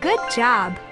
Good job!